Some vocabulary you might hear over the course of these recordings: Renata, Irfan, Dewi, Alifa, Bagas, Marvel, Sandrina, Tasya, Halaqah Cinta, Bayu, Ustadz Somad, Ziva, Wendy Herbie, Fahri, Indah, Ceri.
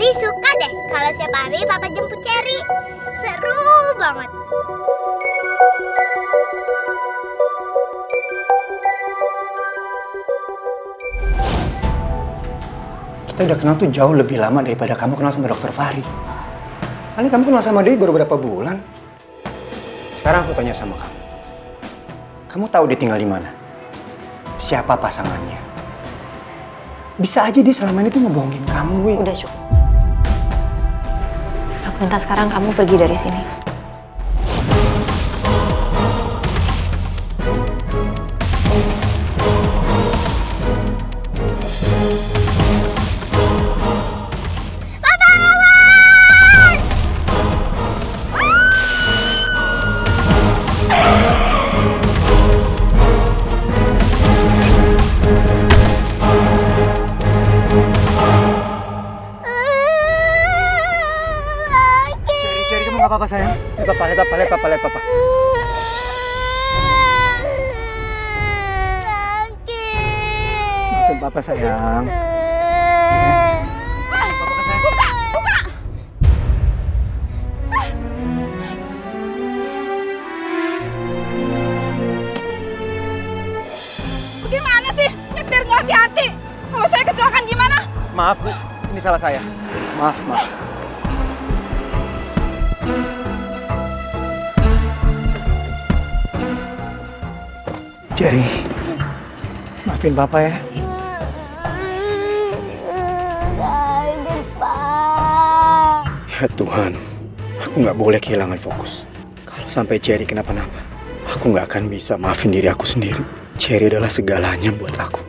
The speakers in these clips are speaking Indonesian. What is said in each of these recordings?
Ceri suka deh kalau siap hari Papa jemput Ceri. Seru banget. Kita udah kenal tuh jauh lebih lama daripada kamu kenal sama Dokter Fahri. Kali kamu kenal sama Dewi baru berapa bulan? Sekarang aku tanya sama kamu. Kamu tahu dia tinggal di mana? Siapa pasangannya? Bisa aja dia selama ini tuh ngebohongin kamu, Wi. Udah cukup. Aku minta sekarang kamu pergi dari sini. Apa sayang? Lihat papa. Sakit. Papa sayang. Buka. Bagaimana sih? Nyetir nggak hati-hati. Kalau saya kecelakaan gimana? Maaf Bu, ini salah saya. Maaf. Ceri, maafin Papa ya. Ya Tuhan, aku nggak boleh kehilangan fokus. Kalau sampai Ceri kenapa-napa, aku nggak akan bisa maafin diri aku sendiri. Ceri adalah segalanya buat aku.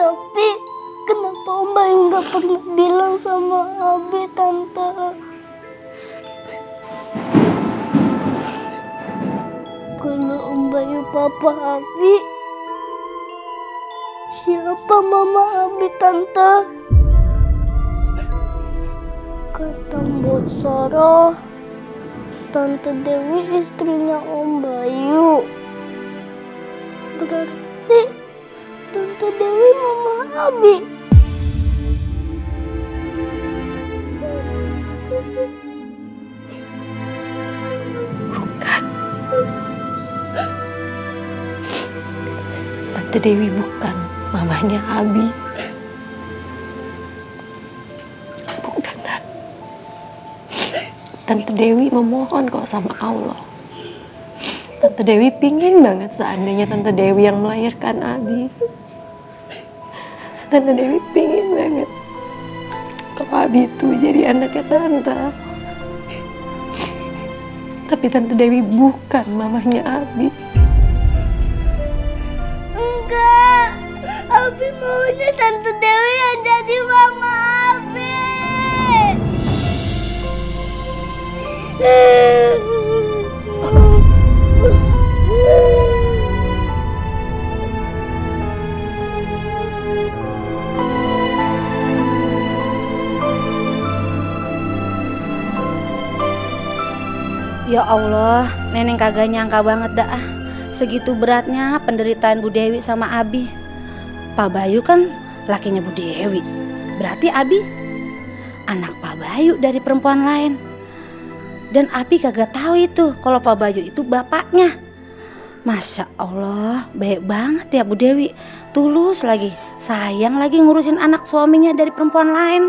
Tapi kenapa Om Bayu nggak pernah bilang sama Abi, Tante? Kalau Om Bayu Papa Abi, siapa Mama Abi, Tante? Kata Mbak Sora, Tante Dewi istrinya Om Bayu. Berarti Tante Dewi Mama Abi. Bukan. Tante Dewi bukan mamanya Abi. Bukan, Nak. Tante Dewi memohon kok sama Allah. Tante Dewi pingin banget seandainya Tante Dewi yang melahirkan Abi. Tante Dewi pingin banget kalau Abi itu jadi anaknya Tante. Tapi Tante Dewi bukan mamanya Abi. Enggak, Abi maunya Tante Dewi yang jadi mama Abi. Ya Allah, Neneng kagak nyangka banget dah segitu beratnya penderitaan Bu Dewi sama Abi. Pak Bayu kan lakinya Bu Dewi, berarti Abi anak Pak Bayu dari perempuan lain. Dan Abi kagak tahu itu kalau Pak Bayu itu bapaknya. Masya Allah, baik banget ya Bu Dewi, tulus lagi, sayang lagi ngurusin anak suaminya dari perempuan lain.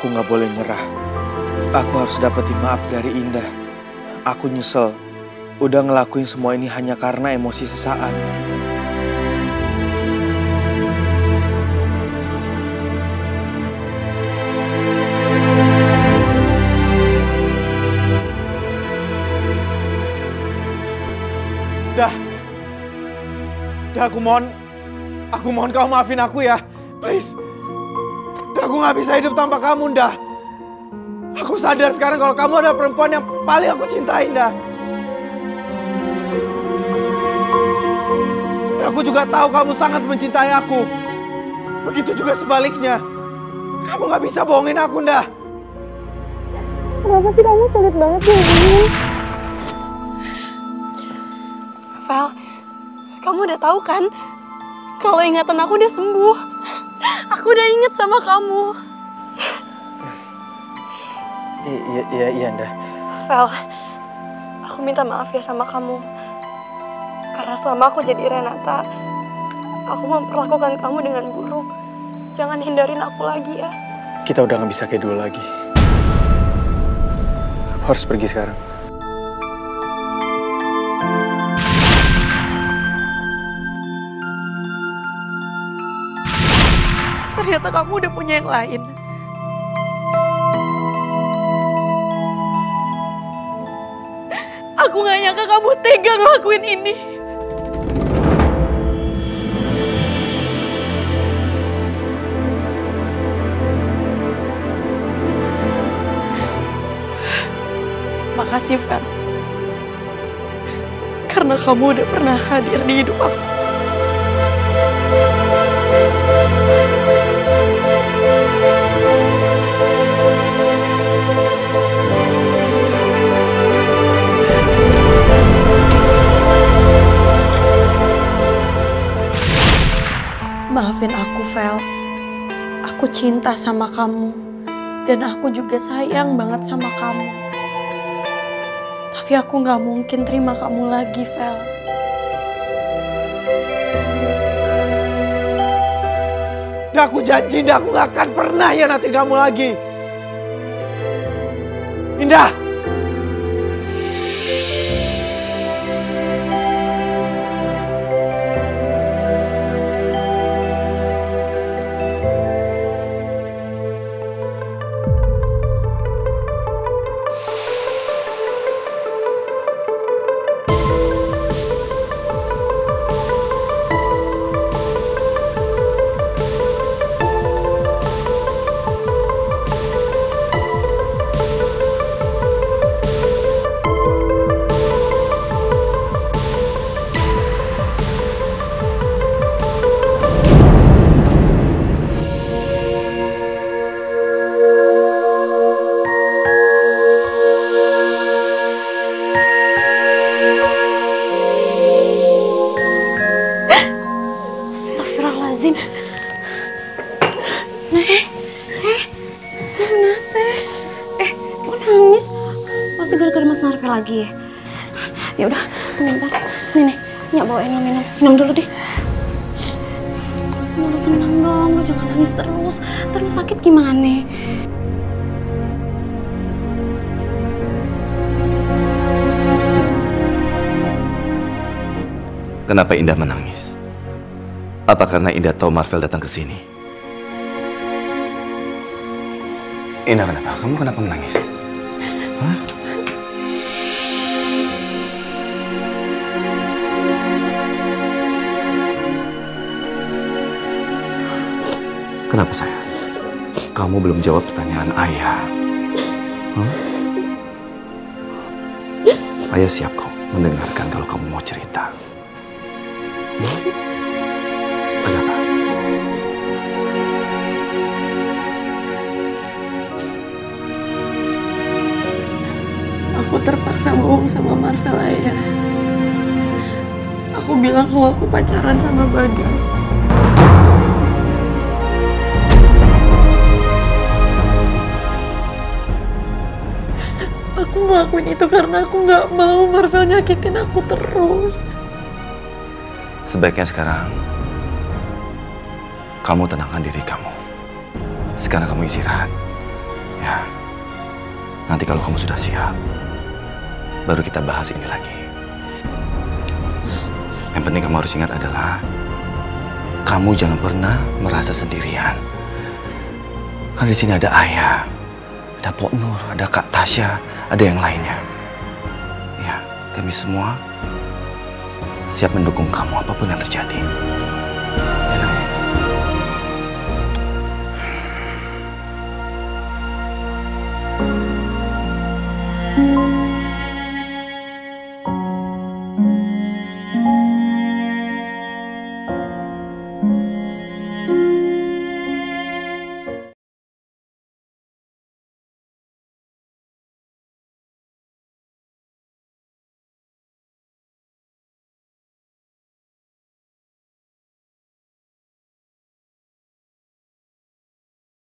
Aku nggak boleh nyerah. Aku harus dapetin maaf dari Indah. Aku nyesel udah ngelakuin semua ini hanya karena emosi sesaat. Dah aku mohon kau maafin aku ya, please. Aku nggak bisa hidup tanpa kamu, Indah. Aku sadar sekarang kalau kamu adalah perempuan yang paling aku cintai, Indah. Tapi aku juga tahu kamu sangat mencintai aku. Begitu juga sebaliknya. Kamu gak bisa bohongin aku, Indah. Kenapa sih kamu sulit banget ya ini? Val, kamu udah tahu kan? Kalau ingatan aku udah sembuh. Aku udah inget sama kamu. Iya, Indah. Val, aku minta maaf ya sama kamu. Karena selama aku jadi Renata, aku memperlakukan kamu dengan buruk. Jangan hindarin aku lagi ya. Kita udah gak bisa kayak dulu lagi. Aku harus pergi sekarang. Ternyata kamu udah punya yang lain. Aku gak nyangka kamu tega ngelakuin ini. Makasih, Val. Karena kamu udah pernah hadir di hidup aku. Maafin aku, Val. Aku cinta sama kamu. Dan aku juga sayang banget sama kamu. Tapi aku gak mungkin terima kamu lagi, Val. Dan aku janji, Indah, aku gak akan pernah hianatin kamu lagi. Indah! Lagi ya. Ya udah, bentar. Nih, Nyak bawain lo minum. Minum dulu deh. Lo tenang dong, lo jangan nangis terus. Terus sakit gimana? Kenapa Indah menangis? Apa karena Indah tahu Marvel datang ke sini? Indah, kenapa? Kamu kenapa menangis? Hah? Kenapa, sayang? Kamu belum jawab pertanyaan ayah. Huh? Ayah siap kok mendengarkan kalau kamu mau cerita. Kenapa? Aku terpaksa bohong sama Marvel, ayah. Aku bilang kalau aku pacaran sama Bagas. Aku ngelakuin itu karena aku nggak mau Marvel nyakitin aku terus. Sebaiknya sekarang kamu tenangkan diri kamu. Sekarang kamu istirahat, ya. Nanti kalau kamu sudah siap, baru kita bahas ini lagi. Yang penting kamu harus ingat adalah kamu jangan pernah merasa sendirian. Karena di sini ada ayah. Ada Pok Nur, ada Kak Tasya, ada yang lainnya. Ya, kami semua siap mendukung kamu apapun yang terjadi.